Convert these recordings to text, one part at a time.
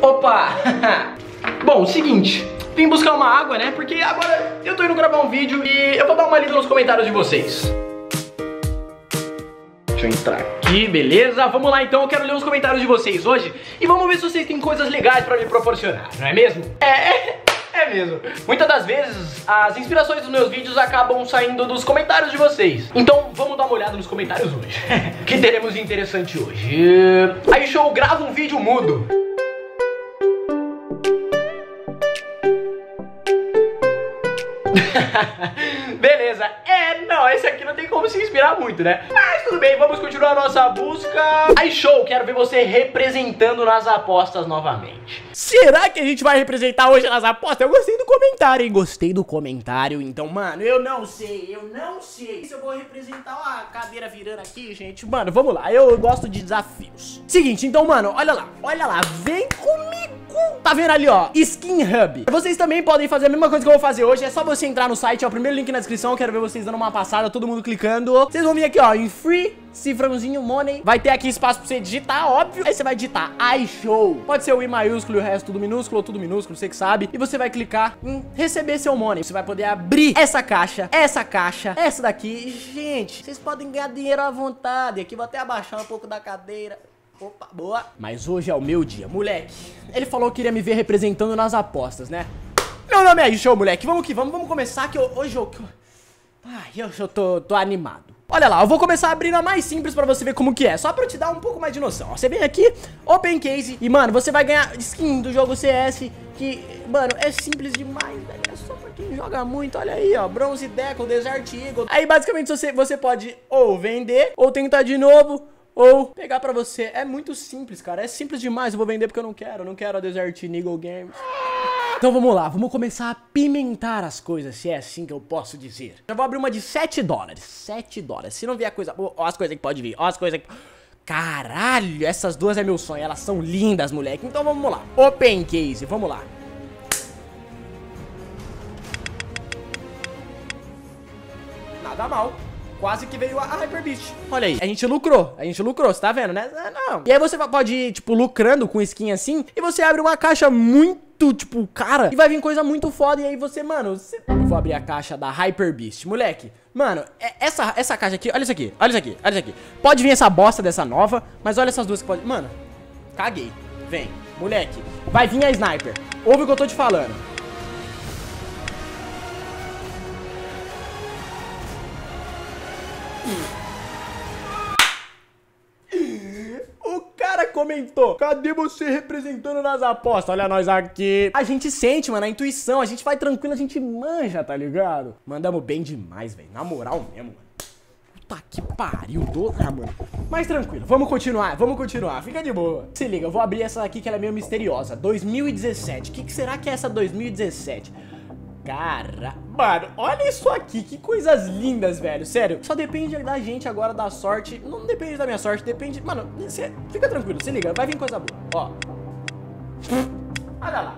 Opa! Bom, seguinte, vim buscar uma água, né? Porque agora eu tô indo gravar um vídeo e eu vou dar uma lida nos comentários de vocês. Deixa eu entrar aqui, beleza? Vamos lá então, eu quero ler os comentários de vocês hoje e vamos ver se vocês têm coisas legais pra me proporcionar, não é mesmo? É mesmo. Muitas das vezes, as inspirações dos meus vídeos acabam saindo dos comentários de vocês. Então, vamos dar uma olhada nos comentários hoje. O que teremos de interessante hoje? A Ishow grava um vídeo mudo. Beleza. Não, esse aqui não tem como se inspirar muito, né? Mas tudo bem, vamos continuar a nossa busca. Aí, show, quero ver você representando nas apostas novamente. Será que a gente vai representar hoje nas apostas? Eu gostei do comentário, hein? Gostei do comentário, então, mano, eu não sei se eu vou representar. Ó, a cadeira virando aqui, gente. Mano, vamos lá, eu gosto de desafios. Seguinte, então, mano, olha lá, vem comigo. Tá vendo ali, ó, Skin Hub. Vocês também podem fazer a mesma coisa que eu vou fazer hoje. É só você entrar no site, é o primeiro link na descrição. Eu quero ver vocês dando uma passada, todo mundo clicando. Vocês vão vir aqui, ó, em free, cifrãozinho, money. Vai ter aqui espaço pra você digitar, óbvio. Aí você vai digitar Ishow. Pode ser o I maiúsculo e o resto tudo minúsculo, você que sabe. E você vai clicar em receber seu money. Você vai poder abrir essa caixa, essa daqui. Gente, vocês podem ganhar dinheiro à vontade. Aqui vou até abaixar um pouco da cadeira. Opa, boa. Mas hoje é o meu dia, moleque. Ele falou que queria me ver representando nas apostas, né? Meu nome é Ishow, moleque. Vamos que vamos começar que hoje eu... Ai, hoje eu tô animado. Olha lá, eu vou começar abrindo a mais simples pra você ver como que é. Só pra eu te dar um pouco mais de noção. Ó, você vem aqui, open case. E, mano, você vai ganhar skin do jogo CS. Que, mano, é simples demais, velho. É só pra quem joga muito. Olha aí, ó, Bronze Deco, Desert Eagle. Aí, basicamente, você pode ou vender, ou tentar de novo, ou pegar pra você. É muito simples, cara. É simples demais. Eu vou vender porque eu não quero a Desert Eagle Games. Então vamos lá, vamos começar a pimentar as coisas, se é assim que eu posso dizer. Eu vou abrir uma de 7 dólares. 7 dólares. Se não vier coisa boa, ó as coisas que pode vir. Ó as coisas que... Caralho, essas duas é meu sonho. Elas são lindas, moleque. Então vamos lá. Open case, vamos lá. Nada mal. Quase que veio a Hyper Beast. Olha aí. A gente lucrou, você tá vendo, né? Não. E aí você pode ir, tipo, lucrando com skin assim. E você abre uma caixa muito, tipo, cara. E vai vir coisa muito foda. E aí você, mano... Eu vou abrir a caixa da Hyper Beast, moleque. Mano, essa caixa aqui... Olha isso aqui, olha isso aqui, olha isso aqui. Pode vir essa bosta dessa nova. Mas olha essas duas que pode... Mano, caguei. Vem, moleque. Vai vir a Sniper. Ouve o que eu tô te falando. O cara comentou: cadê você representando nas apostas? Olha nós aqui. A gente sente, mano, a intuição. A gente vai tranquilo, a gente manja, tá ligado? Mandamos bem demais, velho. Na moral mesmo, mano. Puta que pariu, mano. Mas tranquilo, vamos continuar. Fica de boa. Se liga, eu vou abrir essa daqui que ela é meio misteriosa. 2017. O que será que é essa 2017? Cara, mano, olha isso aqui, que coisas lindas, velho, sério. Só depende da gente agora, da sorte. Não depende da minha sorte, depende... Mano, fica tranquilo, se liga, vai vir coisa boa, ó. Olha lá.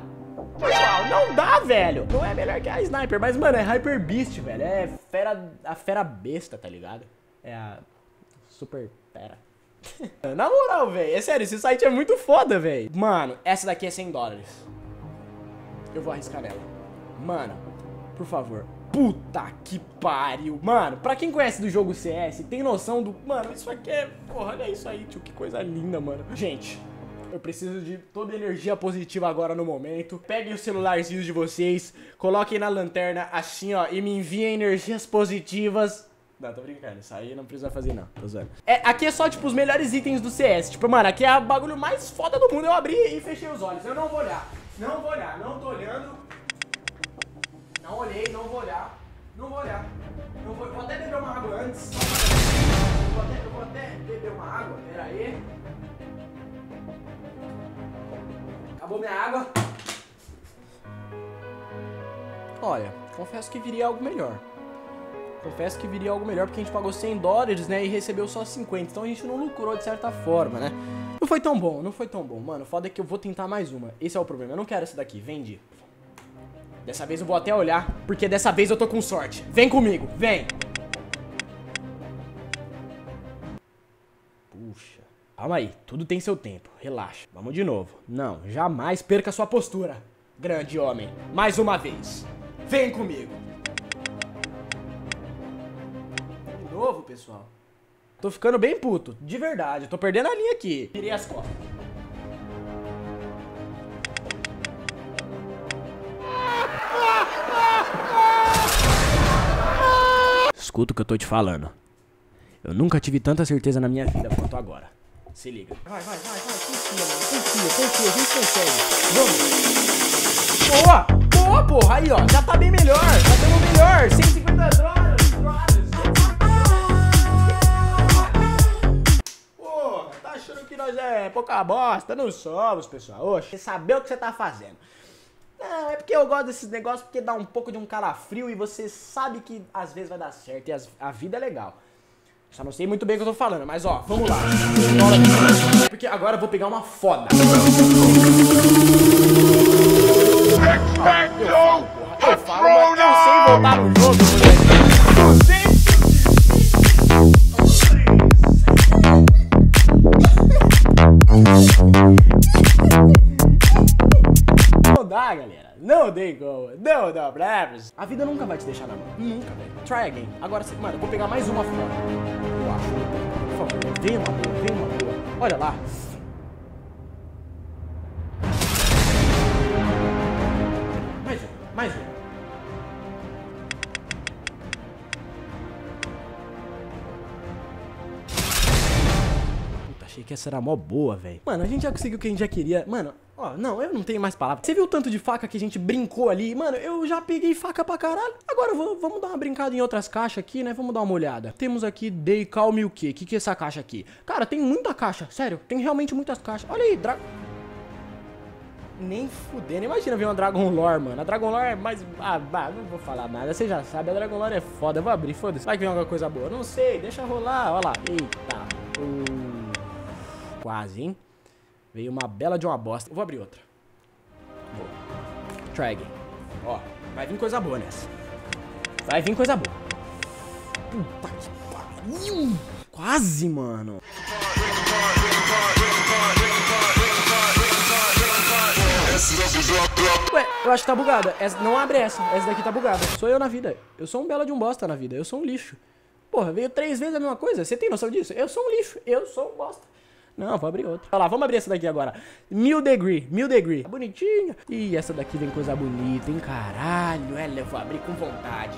Pessoal, não dá, velho. Não é melhor que a Sniper, mas, mano, é Hyper Beast, velho. É fera, a fera besta, tá ligado? É a super fera. Na moral, velho, é sério, esse site é muito foda, velho. Mano, essa daqui é 100 dólares. Eu vou arriscar nela. Mano, por favor. Puta que pariu. Mano, pra quem conhece do jogo CS, tem noção do... Mano, isso aqui é... Porra, olha isso aí, tio. Que coisa linda, mano. Gente, eu preciso de toda energia positiva agora no momento. Peguem os celularzinhos de vocês, coloquem na lanterna assim, ó, e me enviem energias positivas. Não, tô brincando, isso aí não precisa fazer não, tô zoando. Aqui é só, tipo, os melhores itens do CS. Tipo, mano, aqui é o bagulho mais foda do mundo. Eu abri e fechei os olhos, eu não vou olhar. Não vou olhar, não tô olhando. Não olhei, não vou olhar. Vou até beber uma água antes. Eu vou até beber uma água, pera aí. Acabou minha água. Olha, confesso que viria algo melhor, porque a gente pagou 100 dólares, né, e recebeu só 50. Então a gente não lucrou de certa forma, né? Não foi tão bom. Mano, foda é que eu vou tentar mais uma. Esse é o problema, eu não quero essa daqui, vendi. Dessa vez eu vou até olhar, porque dessa vez eu tô com sorte. Vem comigo, vem. Puxa. Calma aí, tudo tem seu tempo, relaxa. Vamos de novo. Não, jamais perca sua postura, grande homem. Mais uma vez, vem comigo. De novo, pessoal. Tô ficando bem puto, de verdade, eu tô perdendo a linha aqui. Tirei as costas. Escuta o que eu tô te falando. Eu nunca tive tanta certeza na minha vida quanto agora. Se liga. Vai, confia, a gente consegue. Vamos. Boa, porra, aí ó, já tá bem melhor, já estamos melhor, 150 drogas. Porra, tá achando que nós é pouca bosta? Não somos, pessoal, oxe. Você saber o que você tá fazendo. Não, é porque eu gosto desses negócios, porque dá um pouco de um calafrio e você sabe que às vezes vai dar certo e a vida é legal. Só não sei muito bem o que eu tô falando, mas ó, vamos lá. Porque agora eu vou pegar uma foda. Eu falo, mas eu sei voltar no jogo. Não dá, galera. Não tem como. Não dá bravos. A vida nunca vai te deixar na mão. Nunca, velho. Try again. Agora, mano, eu vou pegar mais uma foda. Por favor, vem uma boa. Olha lá. Mais um. Puta, achei que essa era mó boa, velho. Mano, a gente já conseguiu o que a gente já queria. Mano, ó, não, eu não tenho mais palavras. Você viu o tanto de faca que a gente brincou ali? Mano, eu já peguei faca pra caralho. Agora vamos dar uma brincada em outras caixas aqui, né? Vamos dar uma olhada. Temos aqui Day Calm o quê? O que é essa caixa aqui? Cara, tem muita caixa, sério. Tem realmente muitas caixas. Olha aí, nem fudendo. Imagina ver uma Dragon Lore, mano. A Dragon Lore é mais... Ah, não vou falar nada. Você já sabe, a Dragon Lore é foda. Eu vou abrir, foda-se. Vai que vem alguma coisa boa. Não sei, deixa rolar. Olha lá. Eita. Quase, hein? Veio uma bela de uma bosta. Eu vou abrir outra. Vou. Try again. Ó, vai vir coisa boa nessa. Vai vir coisa boa. Puta que pariu. Quase, mano. Ué, eu acho que tá bugada. Essa, não abre essa. Essa daqui tá bugada. Sou eu na vida. Eu sou um belo de um bosta na vida. Eu sou um lixo. Porra, veio 3 vezes a mesma coisa. Você tem noção disso? Eu sou um lixo. Eu sou um bosta. Não, vou abrir outra. Olha lá, vamos abrir essa daqui agora. 1000 degree. Tá bonitinha. Ih, essa daqui vem coisa bonita, hein? Caralho, ela eu vou abrir com vontade.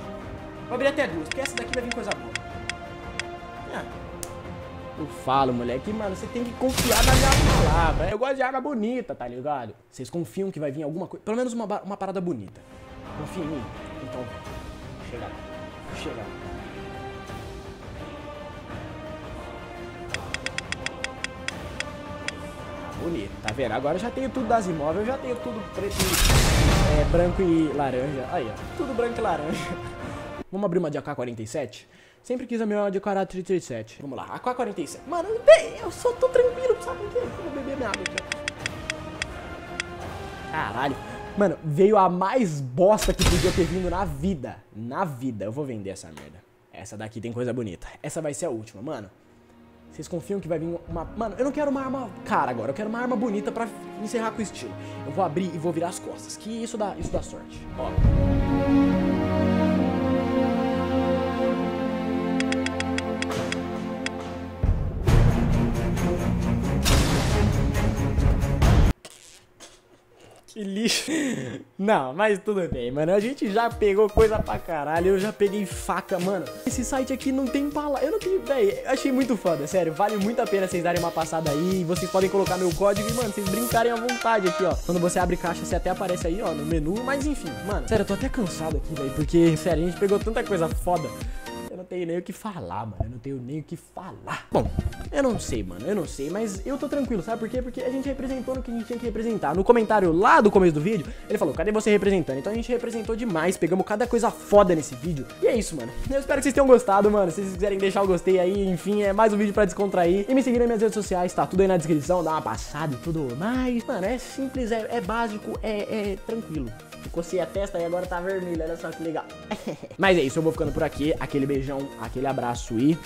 Vou abrir até 2, porque essa daqui vai vir coisa boa. Eu falo, moleque, mano, você tem que confiar na minha palavra. Eu gosto de arma bonita, tá ligado? Vocês confiam que vai vir alguma coisa? Pelo menos uma parada bonita. Confia em mim? Então, chega. Bonito, tá vendo? Agora eu já tenho tudo das imóveis, eu já tenho tudo preto, branco e laranja. Aí, ó, tudo branco e laranja. Vamos abrir uma de AK-47? Sempre quis a minha de 437. Vamos lá, AK-47. Mano, eu só tô tranquilo, sabe o que? Eu vou beber minha água aqui. Caralho. Mano, veio a mais bosta que podia ter vindo na vida. Na vida. Eu vou vender essa merda. Essa daqui tem coisa bonita. Essa vai ser a última, mano. Vocês confiam que vai vir uma... Mano, eu não quero uma arma cara agora. Eu quero uma arma bonita pra encerrar com o estilo. Eu vou abrir e vou virar as costas. Que isso dá sorte. Ó. Que lixo. Não, mas tudo bem, mano. A gente já pegou coisa pra caralho. Eu já peguei faca, mano. Esse site aqui não tem palavra. Eu não tenho... Véi, achei muito foda, sério. Vale muito a pena vocês darem uma passada aí. Vocês podem colocar meu código e, mano, vocês brincarem à vontade aqui, ó. Quando você abre caixa, você até aparece aí, ó, no menu. Mas, enfim, mano. Sério, eu tô até cansado aqui, velho. Porque, sério, a gente pegou tanta coisa foda. Eu não tenho nem o que falar, mano. Bom, eu não sei, mas eu tô tranquilo, sabe por quê? Porque a gente representou no que a gente tinha que representar. No comentário lá do começo do vídeo, ele falou, cadê você representando? Então a gente representou demais, pegamos cada coisa foda nesse vídeo. E é isso, mano. Eu espero que vocês tenham gostado, mano. Se vocês quiserem deixar o gostei aí, enfim, é mais um vídeo pra descontrair. E me seguir nas minhas redes sociais, tá tudo aí na descrição, dá uma passada e tudo mais. Mano, é simples, é básico, é tranquilo. Eu cocei a testa e agora tá vermelha, olha só que legal. Mas é isso, eu vou ficando por aqui. Aquele beijão, aquele abraço e...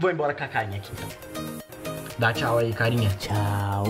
Vou embora com a carinha aqui, então. Dá tchau aí, carinha. Tchau.